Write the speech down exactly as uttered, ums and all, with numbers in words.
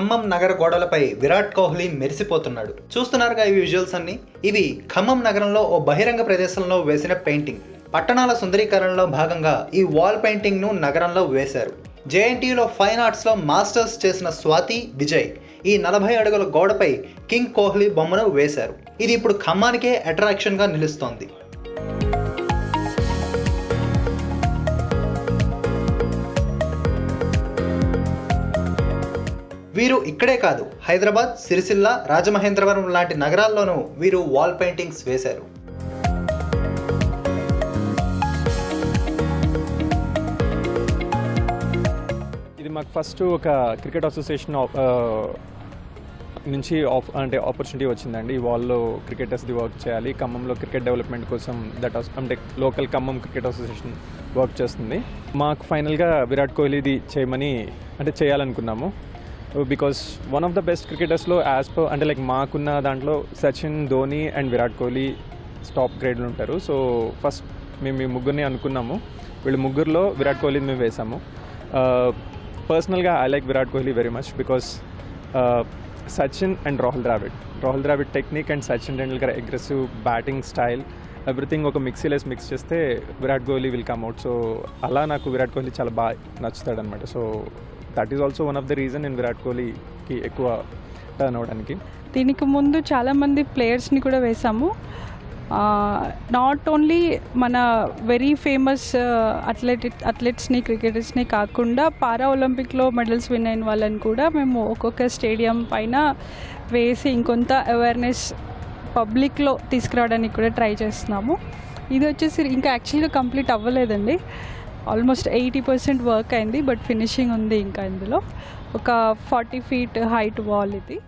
ఖమ్మం నగర గోడలపై విరాట్ కోహ్లీ మెరిసిపోతున్నాడు. చూస్తున్నారుగా ఈ విజువల్స్ అన్ని. ఇవి ఖమ్మం నగరంలో ఓ బహిరంగ ప్రదేశంలో వేసిన పెయింటింగ్. పట్టణాల సుందరీకరణలో భాగంగా ఈ వాల్ పెయింటింగ్ ను నగరంలో వేశారు. జేఎన్టీయులో ఫైన్ ఆర్ట్స్లో మాస్టర్స్ చేసిన స్వాతి విజయ్ ఈ నలభై అడుగుల గోడపై కింగ్ కోహ్లీ బొమ్మను వేశారు. ఇది ఇప్పుడు ఖమ్మానికే అట్రాక్షన్గా నిలుస్తోంది. వీరు ఇక్కడే కాదు, హైదరాబాద్, సిరిసిల్ల, రాజమహేంద్రవరం లాంటి నగరాల్లోనూ వీరు వాల్ పెయింటింగ్స్ వేశారు. ఇది మాకు ఫస్ట్ ఒక క్రికెట్ అసోసియేషన్ నుంచి ఆఫ్ అంటే ఆపర్చునిటీ వచ్చిందండి. ఈ వాల్లో క్రికెటర్స్ది వర్క్ చేయాలి. ఖమ్మంలో క్రికెట్ డెవలప్మెంట్ కోసం దట్ అంటే local Khammam cricket association work చేస్తుంది. మాకు ఫైనల్గా విరాట్ కోహ్లీది చేయమని అంటే చేయాలనుకున్నాము. Because one of the best క్రికెటర్స్లో యాజ్ పర్ అంటే లైక్ మాకున్న దాంట్లో సచిన్, ధోని అండ్ విరాట్ కోహ్లీ టాప్ గ్రేడ్లు ఉంటారు. సో ఫస్ట్ మేము ఈ ముగ్గురిని అనుకున్నాము. వీళ్ళు ముగ్గురులో విరాట్ కోహ్లీని మేము వేసాము. పర్సనల్గా I like Virat Kohli very much because Sachin and Rahul Dravid Rahul Dravid technique and Sachin Tendulkar aggressive batting style everything ఒక మిక్సీలెస్ మిక్స్ చేస్తే Virat Kohli will come out. So అలా నాకు విరాట్ కోహ్లీ చాలా బాగా నచ్చుతాడు అనమాట. So that is also one of the reason నేను విరాట్ కోహ్లీకి ఎక్కువ టర్న్ అవ్వడానికి. దీనికి ముందు చాలామంది ప్లేయర్స్ని కూడా వేసాము. నాట్ ఓన్లీ మన వెరీ ఫేమస్ అథ్లెటిక్ అథ్లెట్స్ని క్రికెటర్స్ని కాకుండా పారా ఒలింపిక్లో మెడల్స్ విన్ అయిన వాళ్ళని కూడా మేము ఒక్కొక్క స్టేడియం పైన వేసి ఇంకొంత అవేర్నెస్ పబ్లిక్లో తీసుకురావడానికి కూడా ట్రై చేస్తున్నాము. ఇది వచ్చేసి ఇంకా యాక్చువల్గా కంప్లీట్ అవ్వలేదండి. ఆల్మోస్ట్ ఎయిటీ పర్సెంట్ వర్క్ అయింది, బట్ ఫినిషింగ్ ఉంది ఇంకా. ఇందులో ఒక ఫార్టీ ఫీట్ హైట్ వాల్ ఇది.